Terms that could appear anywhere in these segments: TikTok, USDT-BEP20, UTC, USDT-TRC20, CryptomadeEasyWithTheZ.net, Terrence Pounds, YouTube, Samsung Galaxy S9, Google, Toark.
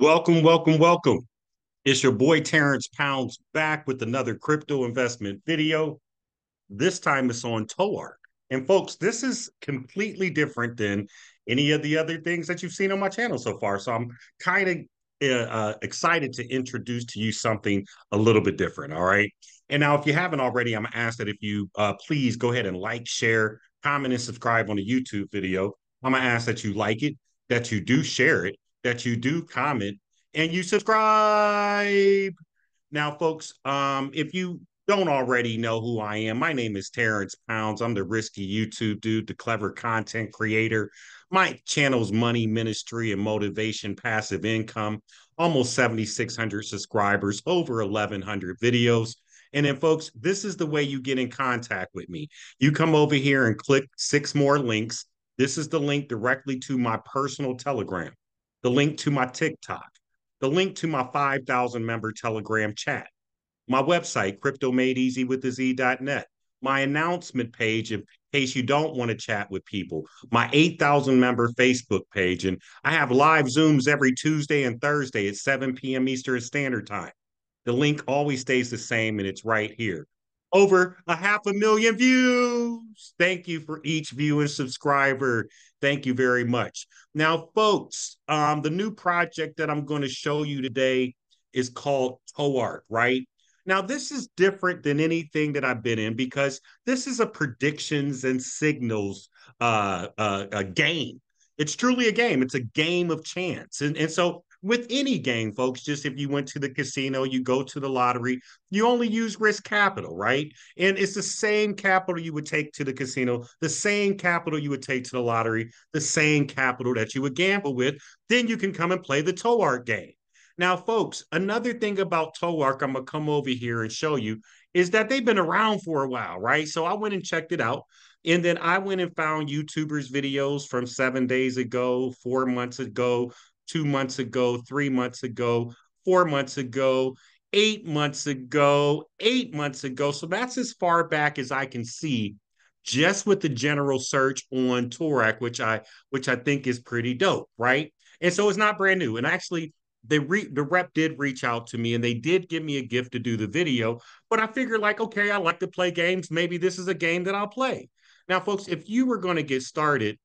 Welcome, welcome, welcome. It's your boy Terrence Pounds back with another crypto investment video. This time it's on Toark. And folks, this is completely different than any of the other things that you've seen on my channel so far. So I'm kind of excited to introduce to you something a little bit different, all right? And now if you haven't already, I'm gonna ask that if you please go ahead and like, share, comment, and subscribe on the YouTube video. I'm gonna ask that you like it, that you do share it, that you do comment, and you subscribe. Now, folks, if you don't already know who I am, my name is Terrence Pounds. I'm the risky YouTube dude, the clever content creator. My channel's money, ministry, and motivation, passive income, almost 7,600 subscribers, over 1,100 videos. And then, folks, this is the way you get in contact with me. You come over here and click 6 more links. This is the link directly to my personal Telegram, the link to my TikTok, the link to my 5,000 member Telegram chat, my website, CryptomadeEasyWithTheZ.net, my announcement page in case you don't want to chat with people, my 8,000 member Facebook page. And I have live Zooms every Tuesday and Thursday at 7 p.m. Eastern Standard Time. The link always stays the same, and it's right here. Over 500,000 views. Thank you for each view and subscriber. Thank you very much. Now, folks, the new project that I'm going to show you today is called Toark, right? Now, this is different than anything that I've been in because this is a predictions and signals game. It's truly a game. It's a game of chance. And so with any game, folks, just if you went to the casino, you go to the lottery, you only use risk capital, right? And it's the same capital you would take to the casino, the same capital you would take to the lottery, the same capital that you would gamble with. Then you can come and play the Toark game. Now, folks, another thing about Toark I'm going to come over here and show you is that they've been around for a while, right? So I went and checked it out. And then I went and found YouTubers' videos from 7 days ago, 4 months ago, 2 months ago, 3 months ago, 4 months ago, 8 months ago, 8 months ago. So that's as far back as I can see just with the general search on Toark, which I think is pretty dope, right? And so it's not brand new. And actually, the rep did reach out to me and they did give me a gift to do the video. But I figured like, okay, I like to play games. Maybe this is a game that I'll play. Now, folks, if you were going to get started,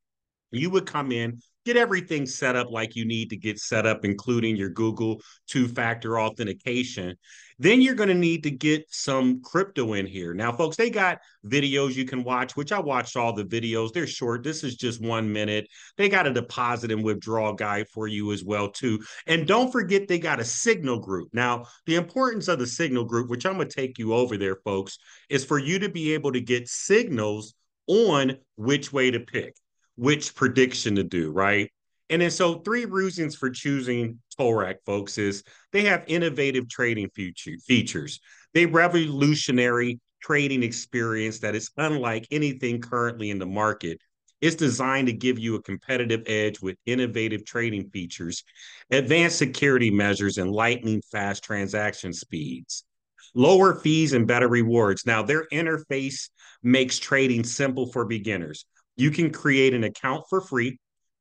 you would come in, get everything set up like you need to get set up, including your Google two-factor authentication. Then you're going to need to get some crypto in here. Now, folks, they got videos you can watch, which I watched all the videos. They're short. This is just 1 minute. They got a deposit and withdrawal guide for you as well, too. And don't forget, they got a signal group. Now, the importance of the signal group, which I'm going to take you over there, folks, is for you to be able to get signals on which way to pick, which prediction to do, right? And then so 3 reasons for choosing Toark, folks, is they have innovative trading features. They revolutionary trading experience that is unlike anything currently in the market. It's designed to give you a competitive edge with innovative trading features, advanced security measures, and lightning-fast transaction speeds. Lower fees and better rewards. Now, their interface makes trading simple for beginners. You can create an account for free,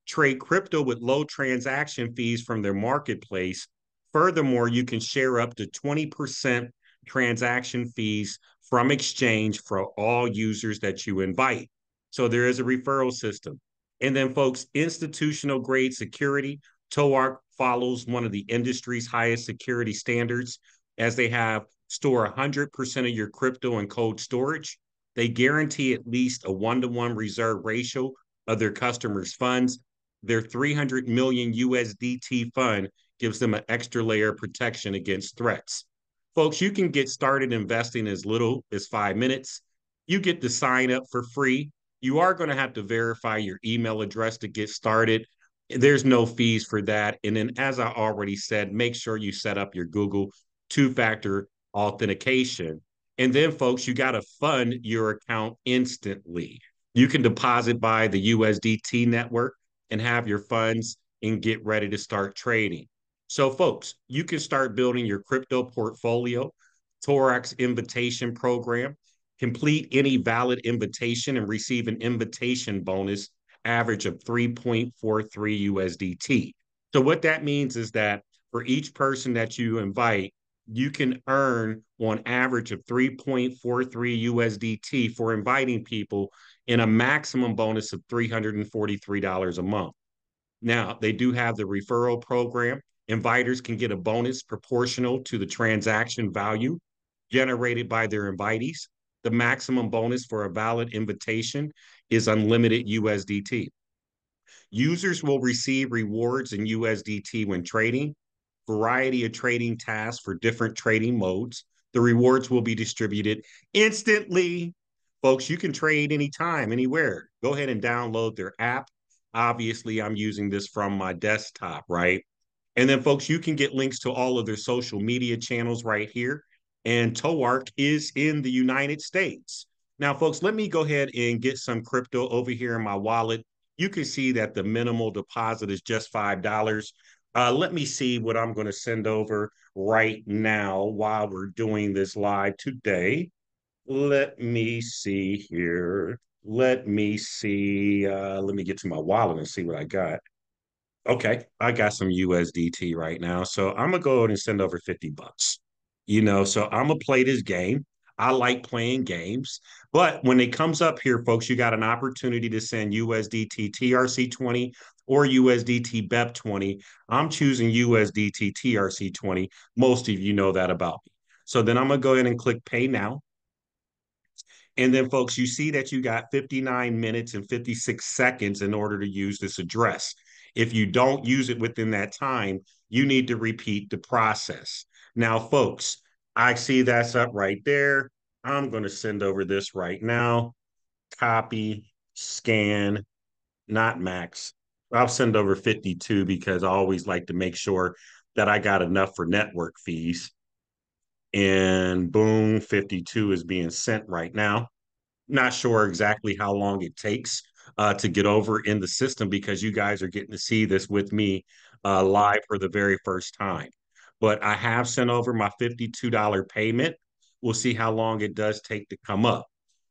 trade crypto with low transaction fees from their marketplace. Furthermore, you can share up to 20% transaction fees from exchange for all users that you invite. So there is a referral system. And then, folks, institutional grade security. Toark follows one of the industry's highest security standards as they have store 100% of your crypto in cold storage. They guarantee at least a 1-to-1 reserve ratio of their customers' funds. Their 300 million USDT fund gives them an extra layer of protection against threats. Folks, you can get started investing as little as 5 minutes. You get to sign up for free. You are going to have to verify your email address to get started. There's no fees for that. And then, as I already said, make sure you set up your Google two-factor authentication. And then, folks, you got to fund your account instantly. You can deposit by the USDT network and have your funds and get ready to start trading. So, folks, you can start building your crypto portfolio, Toark's invitation program, complete any valid invitation and receive an invitation bonus average of 3.43 USDT. So what that means is that for each person that you invite, you can earn on average of 3.43 USDT for inviting people and a maximum bonus of $343 a month. Now, they do have the referral program. Inviters can get a bonus proportional to the transaction value generated by their invitees. The maximum bonus for a valid invitation is unlimited USDT. Users will receive rewards in USDT when trading, variety of trading tasks for different trading modes. The rewards will be distributed instantly. Folks, you can trade anytime, anywhere. Go ahead and download their app. Obviously, I'm using this from my desktop, right? And then, folks, you can get links to all of their social media channels right here. And Toark is in the United States. Now, folks, let me go ahead and get some crypto over here in my wallet. You can see that the minimal deposit is just $5. Let me see what I'm going to send over right now while we're doing this live today. Let me see here. Let me see. Let me get to my wallet and see what I got. Okay, I got some USDT right now. So I'm going to go ahead and send over $50. You know, so I'm going to play this game. I like playing games. But when it comes up here, folks, you got an opportunity to send USDT-TRC20 or USDT-BEP20. I'm choosing USDT-TRC20. Most of you know that about me. So then I'm going to go ahead and click Pay Now. And then, folks, you see that you got 59 minutes and 56 seconds in order to use this address. If you don't use it within that time, you need to repeat the process. Now, folks, I see that's up right there. I'm going to send over this right now. Copy, scan, not max. I'll send over 52 because I always like to make sure that I got enough for network fees. And boom, 52 is being sent right now. Not sure exactly how long it takes to get over in the system because you guys are getting to see this with me live for the very first time. But I have sent over my $52 payment. We'll see how long it does take to come up.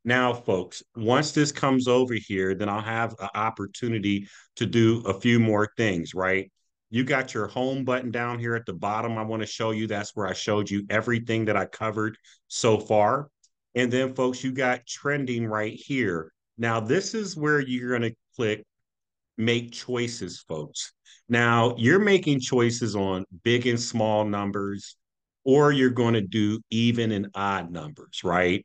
Now, folks, once this comes over here, then I'll have an opportunity to do a few more things, right? You got your home button down here at the bottom. I want to show you. That's where I showed you everything that I covered so far. And then, folks, you got trending right here. Now, this is where you're going to click make choices, folks. Now, you're making choices on big and small numbers, or you're going to do even and odd numbers, right?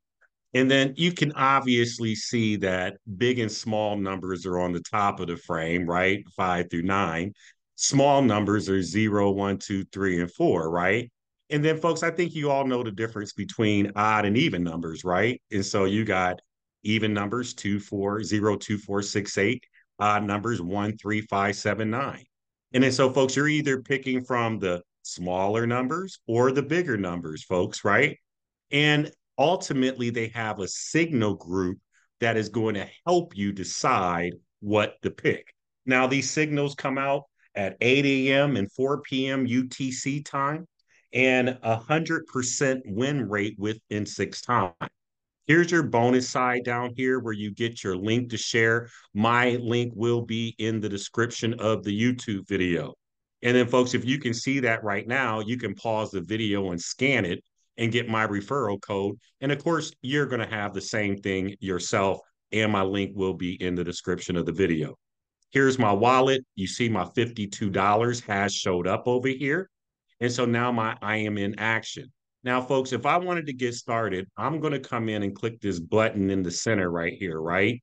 And then you can obviously see that big and small numbers are on the top of the frame, right? 5 through 9. Small numbers are 0, 1, 2, 3, and 4, right? And then, folks, I think you all know the difference between odd and even numbers, right? And so you got even numbers 2, 4, 0, 2, 4, 6, 8. Odd numbers 1, 3, 5, 7, 9. And then so, folks, you're either picking from the smaller numbers or the bigger numbers, folks, right? And ultimately, they have a signal group that is going to help you decide what to pick. Now, these signals come out at 8 a.m. and 4 p.m. UTC time and 100% win rate within 6 times. Here's your bonus side down here where you get your link to share. My link will be in the description of the YouTube video. And then, folks, if you can see that right now, you can pause the video and scan it and get my referral code. And, of course, you're going to have the same thing yourself, and my link will be in the description of the video. Here's my wallet. You see my $52 has showed up over here. And so now I am in action. Now, folks, if I wanted to get started, I'm going to come in and click this button in the center right here, right?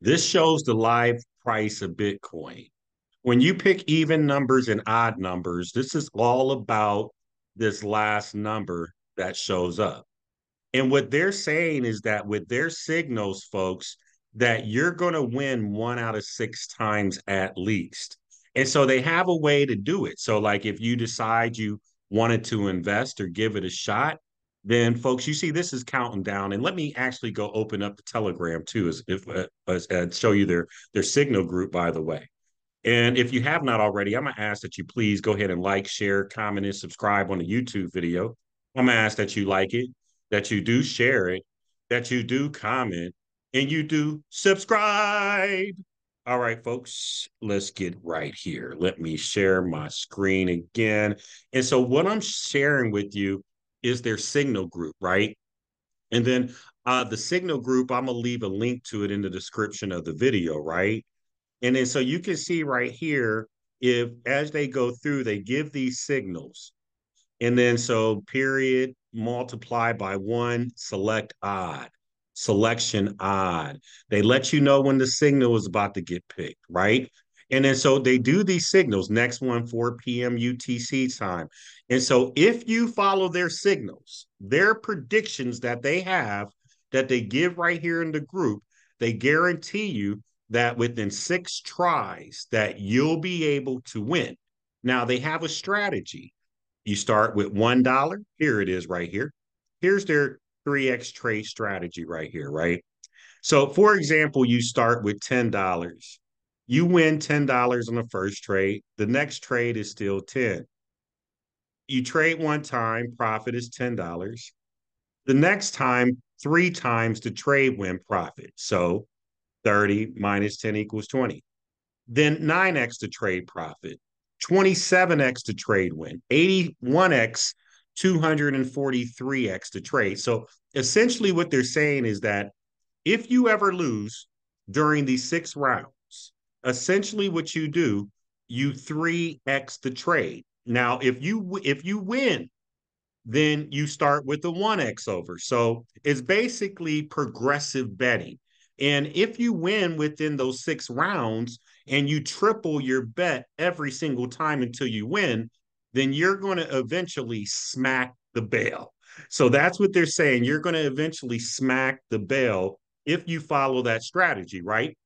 This shows the live price of Bitcoin. When you pick even numbers and odd numbers, this is all about this last number that shows up. And what they're saying is that with their signals, folks, that you're going to win 1 out of 6 times at least. And so they have a way to do it. So, like, if you decide you wanted to invest or give it a shot, then, folks, you see this is counting down. And let me actually go open up the Telegram too, as show you their signal group, by the way. And if you have not already, I'm going to ask that you please go ahead and like, share, comment, and subscribe on the YouTube video. I'm going to ask that you like it, that you do share it, that you do comment, and you do subscribe. All right, folks, let's get right here. Let me share my screen again. And so what I'm sharing with you is their Signal group, right? And then the Signal group, I'm going to leave a link to it in the description of the video, right? And then so you can see right here, if as they go through, they give these signals. And then so period, multiply by one, select odd. Selection odd. They let you know when the signal is about to get picked, right? And then so they do these signals. Next one, 4 p.m. UTC time. And so if you follow their signals, their predictions that they have, that they give right here in the group, they guarantee you that within 6 tries that you'll be able to win. Now they have a strategy. You start with $1. Here it is right here. Here's their 3x trade strategy right here, right? So for example, you start with $10. You win $10 on the first trade. The next trade is still $10. You trade one time, profit is $10. The next time, 3 times the trade win profit. So 30 minus 10 equals 20. Then 9x the trade profit, 27x the trade win, 81x 243x to trade. So essentially what they're saying is that if you ever lose during these 6 rounds, essentially what you do, you 3x the trade. Now, if you win, then you start with the 1x over. So it's basically progressive betting. And if you win within those 6 rounds and you triple your bet every single time until you win, then you're going to eventually smack the bell. So that's what they're saying. You're going to eventually smack the bell if you follow that strategy, right?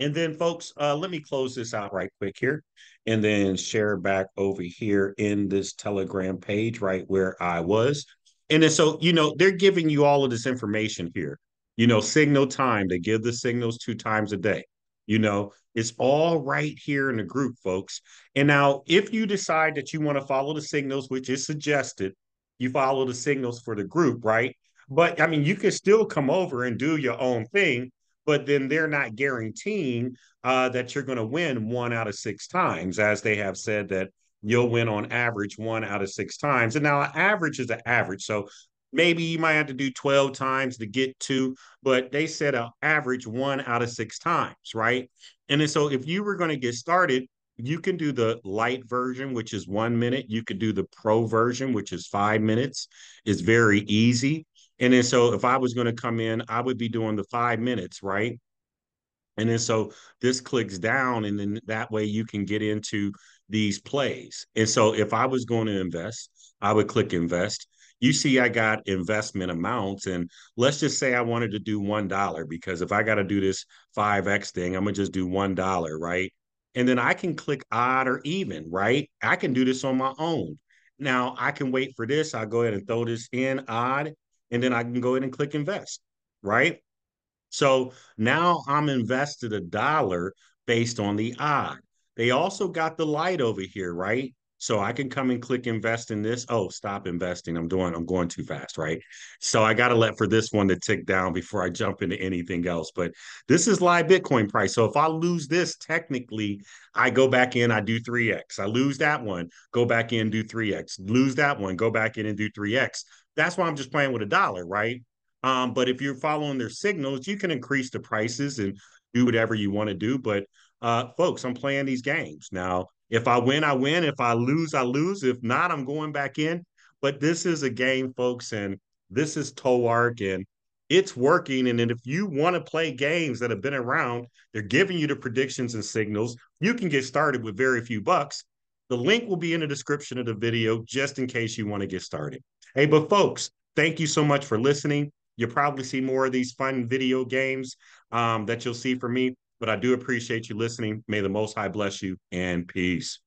And then, folks, let me close this out right quick here and then share back over here in this Telegram page right where I was. And then so, you know, they're giving you all of this information here. You know, signal time. They give the signals 2 times a day. You know, it's all right here in the group, folks. And now if you decide that you want to follow the signals, which is suggested, you follow the signals for the group, right? But I mean, you can still come over and do your own thing, but then they're not guaranteeing that you're going to win 1 out of 6 times, as they have said that you'll win on average 1 out of 6 times. And now an average is an average. So maybe you might have to do 12 times to get to, but they said an average 1 out of 6 times, right? And then so if you were going to get started, you can do the light version, which is 1 minute. You could do the pro version, which is 5 minutes. It's very easy. And then so if I was going to come in, I would be doing the 5 minutes, right? And then so this clicks down, and then that way you can get into these plays. And so if I was going to invest, I would click invest. You see, I got investment amounts, and let's just say I wanted to do $1, because if I got to do this 5X thing, I'm going to just do $1, right? And then I can click odd or even, right? I can do this on my own. Now I can wait for this. I'll go ahead and throw this in odd, and then I can go ahead and click invest, right? So now I'm invested $1 based on the odd. They also got the light over here, right? So I can come and click invest in this. Oh, stop investing. I'm going too fast, right? So I got to let for this one to tick down before I jump into anything else. But this is live Bitcoin price. So if I lose this, technically, I go back in, I do 3X. I lose that one, go back in, do 3X. Lose that one, go back in and do 3X. That's why I'm just playing with $1, right? But if you're following their signals, you can increase the prices and do whatever you want to do. But folks, I'm playing these games now. If I win, I win. If I lose, I lose. If not, I'm going back in. But this is a game, folks, and this is Toark, and it's working. And then if you want to play games that have been around, they're giving you the predictions and signals. You can get started with very few bucks. The link will be in the description of the video just in case you want to get started. Hey, but folks, thank you so much for listening. You'll probably see more of these fun video games that you'll see from me. But I do appreciate you listening. May the Most High bless you, and peace.